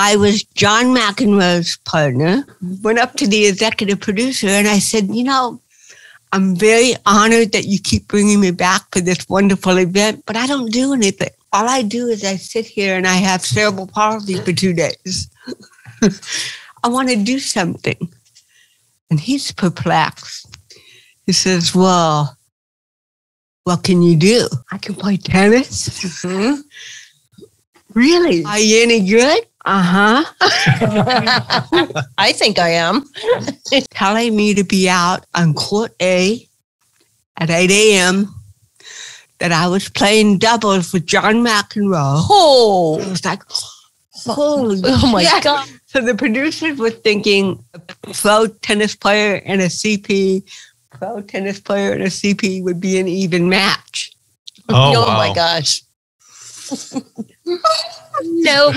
I was John McEnroe's partner, went up to the executive producer and I said, you know, I'm very honored that you keep bringing me back for this wonderful event, but I don't do anything. All I do is I sit here and I have cerebral palsy for 2 days. I want to do something. And he's perplexed. He says, well, what can you do? I can play tennis. Mm-hmm. Really? Are you any good? Uh-huh. I think I am. Telling me to be out on court A at 8 a.m. that I was playing doubles with John McEnroe. Oh. It was like, holy oh my God. So the producers were thinking a pro tennis player and a CP, pro tennis player and a CP would be an even match. Oh, oh wow. My gosh. No.